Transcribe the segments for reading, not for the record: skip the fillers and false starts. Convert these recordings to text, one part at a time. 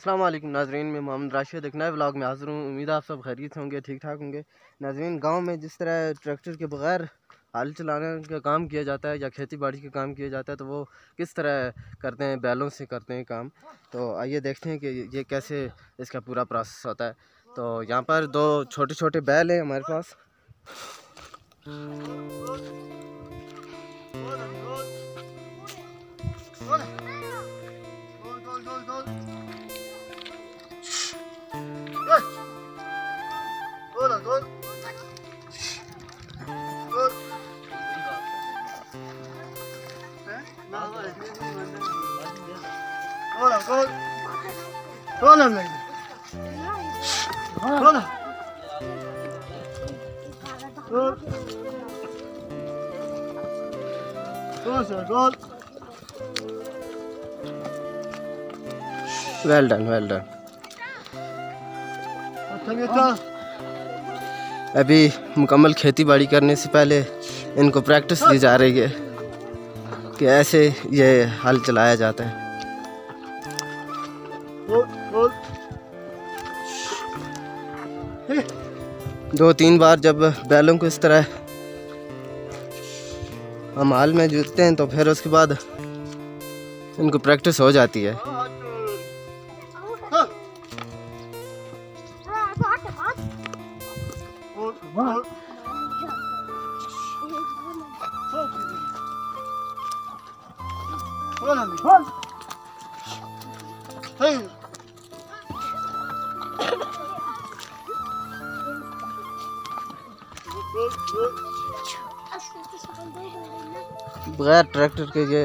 अस्सलाम वालेकुम नाजरीन, मैं मोहम्मद राशिद एक नए ब्लॉग में हाजिर हूँ। उम्मीद आप सब खैरियत होंगे, ठीक ठाक होंगे। नाजरीन, गांव में जिस तरह ट्रैक्टर के बग़ैर हल चलाने का काम किया जाता है या खेती बाड़ी का काम किया जाता है, तो वो किस तरह करते हैं, बैलों से करते हैं काम। तो आइए देखते हैं कि ये कैसे इसका पूरा प्रोसेस होता है। तो यहाँ पर दो छोटे छोटे बैल हैं हमारे पास। Well done, well done. अभी मुकम्मल खेती बाड़ी करने से पहले इनको प्रैक्टिस दी जा रही है कि ऐसे ये हल चलाया जाता है। दो तीन बार जब बैलों को इस तरह हम हाल में जुटते हैं तो फिर उसके बाद इनको प्रैक्टिस हो जाती है। बगैर ट्रैक्टर के ये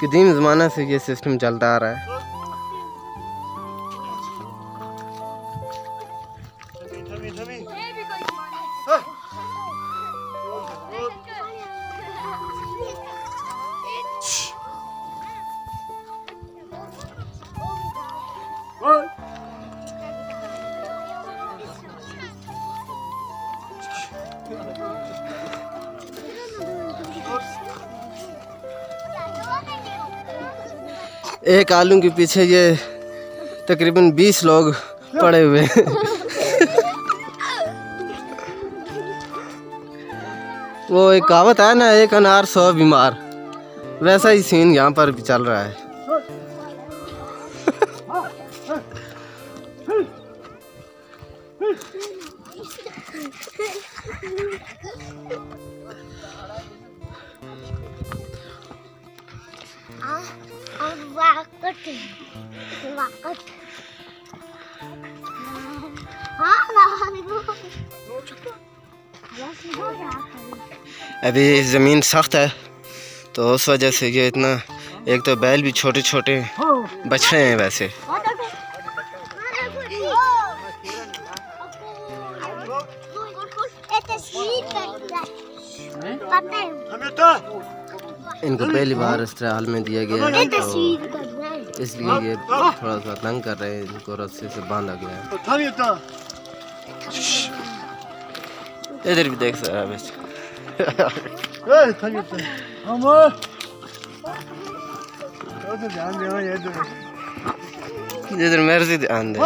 कदीम ज़माना से ये सिस्टम चलता आ रहा है। एक आलू के पीछे ये तकरीबन 20 लोग पड़े हुए हैं। वो एक कहावत है ना, एक अनार 100 बीमार, वैसा ही सीन यहाँ पर भी चल रहा है। अभी ज़मीन सख्त है तो उस वजह से ये इतना, एक तो बैल भी छोटे छोटे बछड़े हैं वैसे। इनको पहली बार इस तरह हाल में दिया गया है तो इसलिए ये थोड़ा सा तंग कर रहे हैं। इनको रस्से से बांधा गया है। इधर भी देख सकते जिधर मर्जी ध्यान दे।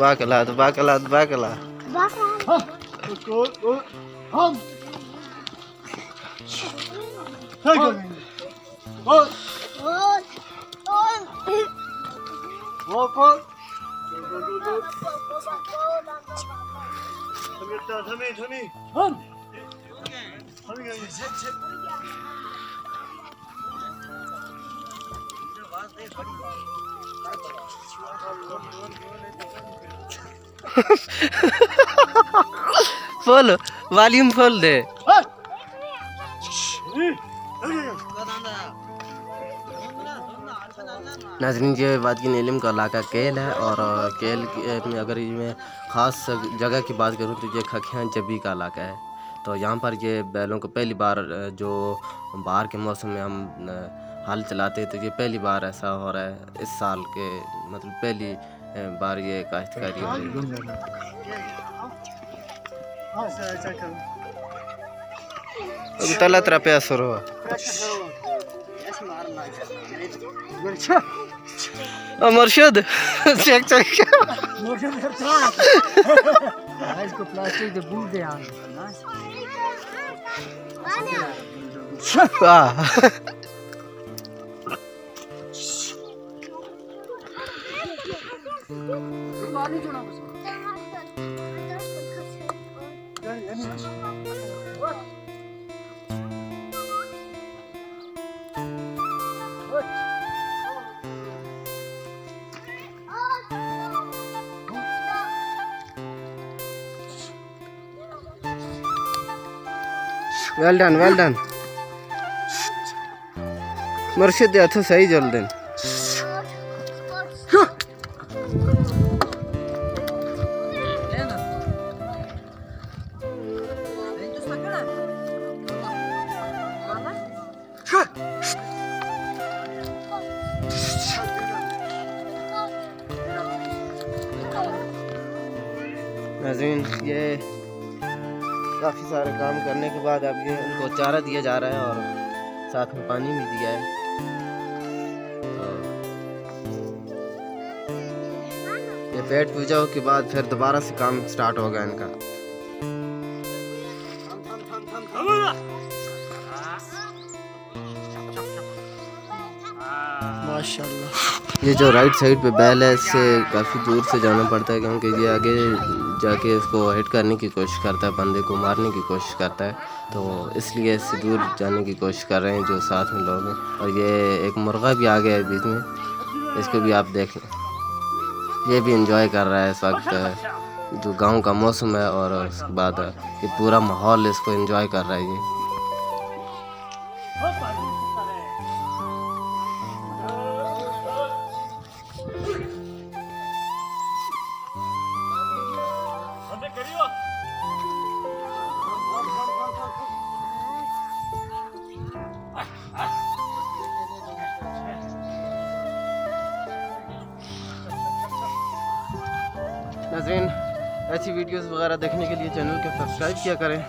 बाकला तो बाकला तो बाकला। फुल वॉल्यूम फुल दे। नाजरीन, ये वादी नीलम का इलाका केल है और केल में अगर मैं ख़ास जगह की बात करूं तो ये खखिया जबी का इलाका है। तो यहाँ पर ये बैलों को पहली बार, जो बाहर के मौसम में हम हल चलाते हैं, तो ये पहली बार ऐसा हो रहा है इस साल के, मतलब पहली बार ये काश्तकारी हो रही है। तला तेरा प्यास शुरू हुआ। मुर्शिद चेक चेक इसको प्लास्टिक से भून दे यार। वेल डन वेल डन मुर्शिद हथों सही जल दिन। नाज़रीन ये काफ़ी सारे काम करने के बाद अब ये उनको चारा दिया जा रहा है और साथ में पानी भी दिया है। ये पेट पूजा के बाद फिर दोबारा से काम स्टार्ट होगा इनका। माशाल्लाह ये जो राइट साइड पे बैल है इससे काफ़ी दूर से जाना पड़ता है क्योंकि ये आगे जाके इसको हिट करने की कोशिश करता है, बंदे को मारने की कोशिश करता है, तो इसलिए इससे दूर जाने की कोशिश कर रहे हैं जो साथ में लोग हैं। और ये एक मुर्गा भी आ गया है बीच में, इसको भी आप देख लें, ये भी एंजॉय कर रहा है इस वक्त जो गांव का मौसम है। और उसके बाद ये पूरा माहौल इसको एंजॉय कर रहा है। ये नाज़रीन ऐसी वीडियोस वगैरह देखने के लिए चैनल को सब्सक्राइब किया करें।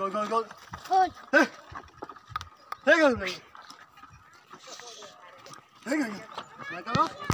Go go go. Hey. Hey go. Hey go. Like that.